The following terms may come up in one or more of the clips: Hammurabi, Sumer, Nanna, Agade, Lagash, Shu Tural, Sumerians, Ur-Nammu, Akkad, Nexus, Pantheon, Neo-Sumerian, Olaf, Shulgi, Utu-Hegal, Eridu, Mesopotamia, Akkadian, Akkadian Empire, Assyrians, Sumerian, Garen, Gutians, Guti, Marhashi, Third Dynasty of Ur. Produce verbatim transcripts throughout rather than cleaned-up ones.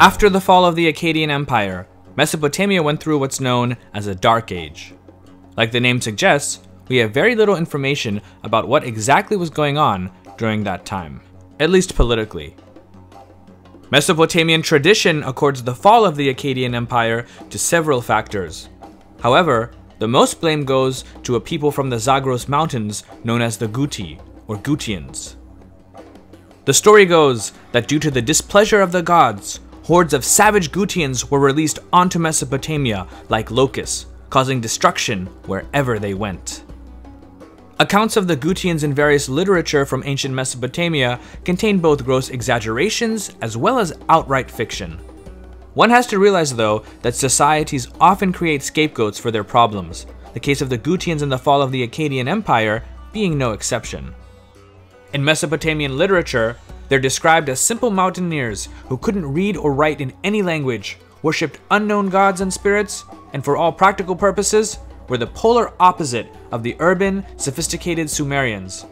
After the fall of the Akkadian Empire, Mesopotamia went through what's known as a Dark Age. Like the name suggests, we have very little information about what exactly was going on during that time, at least politically. Mesopotamian tradition accords the fall of the Akkadian Empire to several factors. However, the most blame goes to a people from the Zagros Mountains known as the Guti, or Gutians. The story goes that due to the displeasure of the gods, hordes of savage Gutians were released onto Mesopotamia like locusts, causing destruction wherever they went. Accounts of the Gutians in various literature from ancient Mesopotamia contain both gross exaggerations as well as outright fiction. One has to realize, though, that societies often create scapegoats for their problems, the case of the Gutians and the fall of the Akkadian Empire being no exception. In Mesopotamian literature, they're described as simple mountaineers who couldn't read or write in any language, worshipped unknown gods and spirits, and for all practical purposes, were the polar opposite of the urban, sophisticated Sumerians.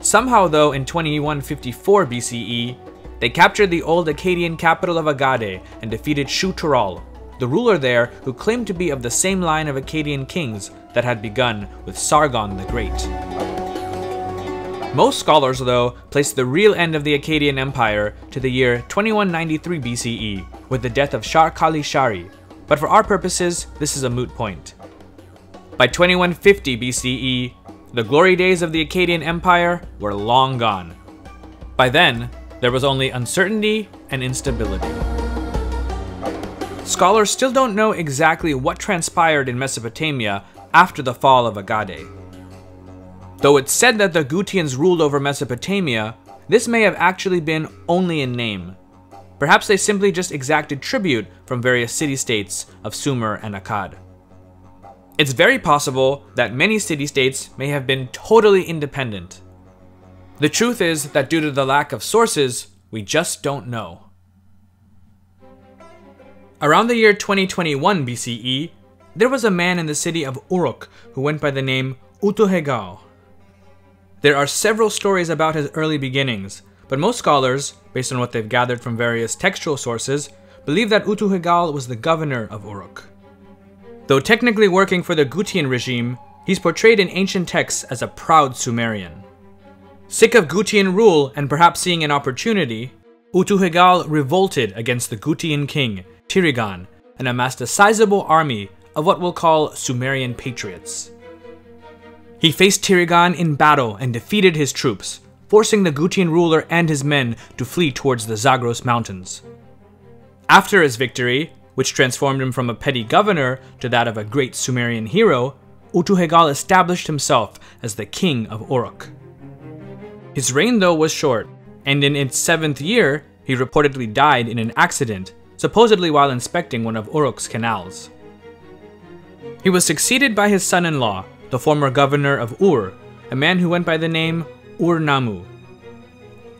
Somehow though, in twenty-one fifty-four B C E, they captured the old Akkadian capital of Agade and defeated Shu Tural, the ruler there who claimed to be of the same line of Akkadian kings that had begun with Sargon the Great. Most scholars, though, place the real end of the Akkadian Empire to the year twenty-one ninety-three B C E with the death of Shar-Kali-Sharri, but for our purposes, this is a moot point. By twenty-one fifty B C E, the glory days of the Akkadian Empire were long gone. By then, there was only uncertainty and instability. Scholars still don't know exactly what transpired in Mesopotamia after the fall of Agade. Though it's said that the Gutians ruled over Mesopotamia, this may have actually been only in name. Perhaps they simply just exacted tribute from various city-states of Sumer and Akkad. It's very possible that many city-states may have been totally independent. The truth is that due to the lack of sources, we just don't know. Around the year twenty twenty-one B C E, there was a man in the city of Uruk who went by the name Utu-Hegal. There are several stories about his early beginnings, but most scholars, based on what they've gathered from various textual sources, believe that Utu-Hegal was the governor of Uruk. Though technically working for the Gutian regime, he's portrayed in ancient texts as a proud Sumerian. Sick of Gutian rule and perhaps seeing an opportunity, Utu-Hegal revolted against the Gutian king, Tirigan, and amassed a sizable army of what we'll call Sumerian patriots. He faced Tirigan in battle and defeated his troops, forcing the Gutian ruler and his men to flee towards the Zagros Mountains. After his victory, which transformed him from a petty governor to that of a great Sumerian hero, Utu-Hegal established himself as the king of Uruk. His reign though was short, and in its seventh year, he reportedly died in an accident, supposedly while inspecting one of Uruk's canals. He was succeeded by his son-in-law, the former governor of Ur, a man who went by the name Ur-Nammu.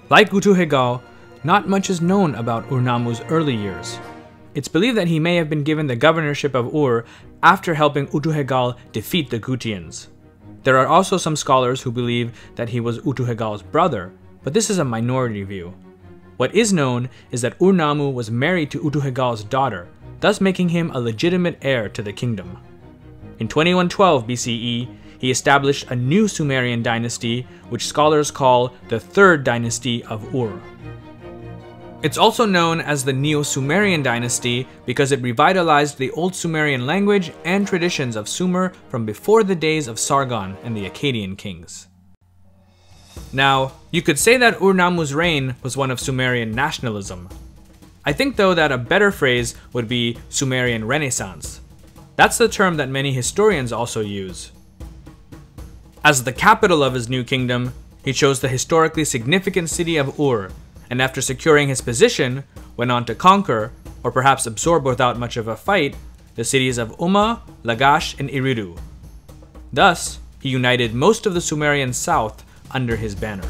Like Utu-Hegal, not much is known about Ur-Nammu's early years. It's believed that he may have been given the governorship of Ur after helping Utu-Hegal defeat the Gutians. There are also some scholars who believe that he was Utu-Hegal's brother, but this is a minority view. What is known is that Ur-Nammu was married to Utu-Hegal's daughter, thus making him a legitimate heir to the kingdom. In twenty-one twelve B C E, he established a new Sumerian dynasty, which scholars call the Third Dynasty of Ur. It's also known as the Neo-Sumerian dynasty because it revitalized the old Sumerian language and traditions of Sumer from before the days of Sargon and the Akkadian kings. Now, you could say that Ur-Nammu's reign was one of Sumerian nationalism. I think though that a better phrase would be Sumerian Renaissance. That's the term that many historians also use. As the capital of his new kingdom, he chose the historically significant city of Ur, and after securing his position, went on to conquer, or perhaps absorb without much of a fight, the cities of Umma, Lagash, and Eridu. Thus, he united most of the Sumerian south under his banner.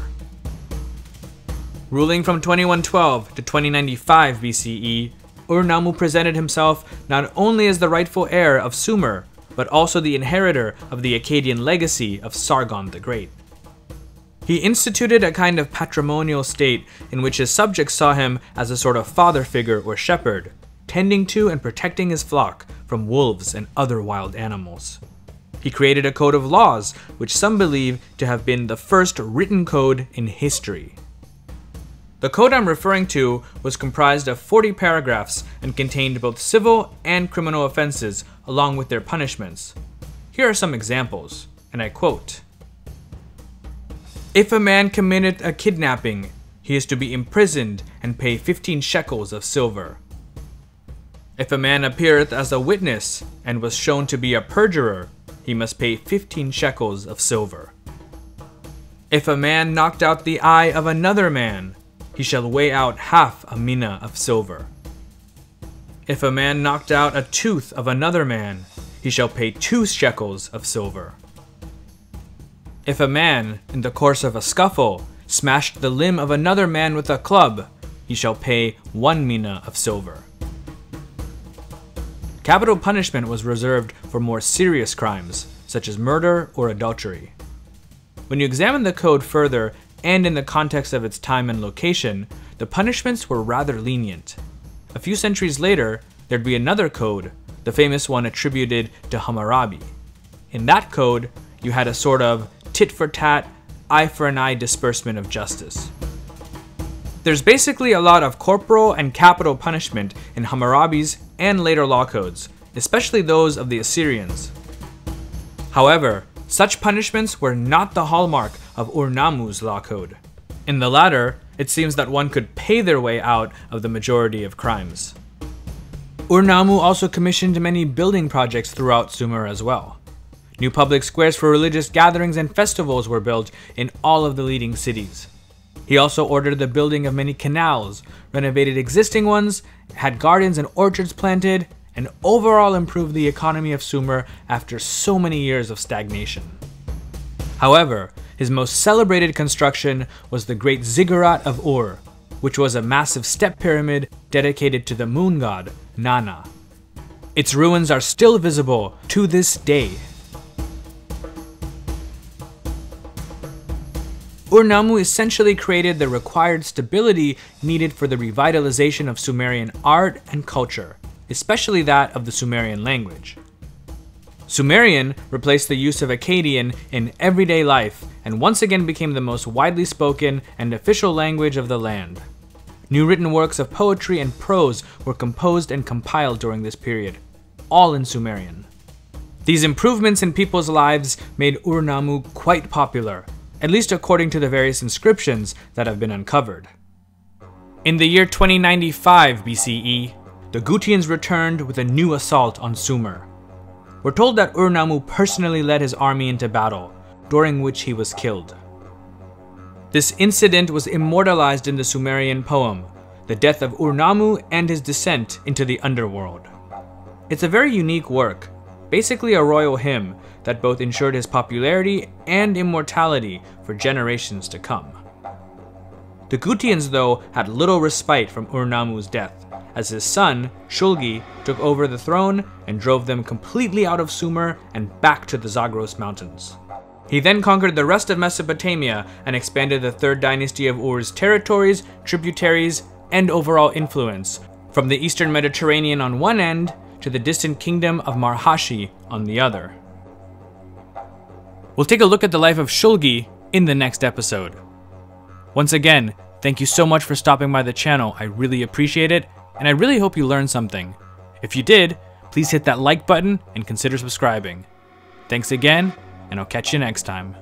Ruling from twenty-one twelve to twenty ninety-five B C E, Ur-Nammu presented himself not only as the rightful heir of Sumer, but also the inheritor of the Akkadian legacy of Sargon the Great. He instituted a kind of patrimonial state in which his subjects saw him as a sort of father figure or shepherd, tending to and protecting his flock from wolves and other wild animals. He created a code of laws, which some believe to have been the first written code in history. The code I'm referring to was comprised of forty paragraphs and contained both civil and criminal offenses along with their punishments. Here are some examples, and I quote, "If a man committed a kidnapping, he is to be imprisoned and pay fifteen shekels of silver. If a man appeareth as a witness and was shown to be a perjurer, he must pay fifteen shekels of silver. If a man knocked out the eye of another man, he shall weigh out half a mina of silver. If a man knocked out a tooth of another man, he shall pay two shekels of silver. If a man, in the course of a scuffle, smashed the limb of another man with a club, he shall pay one mina of silver." Capital punishment was reserved for more serious crimes, such as murder or adultery. When you examine the code further, and in the context of its time and location, the punishments were rather lenient. A few centuries later, there'd be another code, the famous one attributed to Hammurabi. In that code, you had a sort of tit-for-tat, eye-for-an-eye disbursement of justice. There's basically a lot of corporal and capital punishment in Hammurabi's and later law codes, especially those of the Assyrians. However, such punishments were not the hallmark of Ur-Nammu's law code. In the latter, it seems that one could pay their way out of the majority of crimes. Ur-Nammu also commissioned many building projects throughout Sumer as well. New public squares for religious gatherings and festivals were built in all of the leading cities. He also ordered the building of many canals, renovated existing ones, had gardens and orchards planted, and overall improved the economy of Sumer after so many years of stagnation. However, his most celebrated construction was the Great Ziggurat of Ur, which was a massive step pyramid dedicated to the moon god, Nanna. Its ruins are still visible to this day. Ur-Nammu essentially created the required stability needed for the revitalization of Sumerian art and culture, especially that of the Sumerian language. Sumerian replaced the use of Akkadian in everyday life and once again became the most widely spoken and official language of the land. New written works of poetry and prose were composed and compiled during this period, all in Sumerian. These improvements in people's lives made Ur-Nammu quite popular, at least according to the various inscriptions that have been uncovered. In the year twenty ninety-five B C E, the Gutians returned with a new assault on Sumer. We're told that Ur-Nammu personally led his army into battle, during which he was killed. This incident was immortalized in the Sumerian poem, The Death of Ur-Nammu and His Descent into the Underworld. It's a very unique work, basically a royal hymn that both ensured his popularity and immortality for generations to come. The Gutians, though, had little respite from Ur-Nammu's death, as his son, Shulgi, took over the throne and drove them completely out of Sumer and back to the Zagros Mountains. He then conquered the rest of Mesopotamia and expanded the Third Dynasty of Ur's territories, tributaries, and overall influence, from the eastern Mediterranean on one end to the distant kingdom of Marhashi on the other. We'll take a look at the life of Shulgi in the next episode. Once again, thank you so much for stopping by the channel, I really appreciate it. And I really hope you learned something. If you did, please hit that like button and consider subscribing. Thanks again, and I'll catch you next time.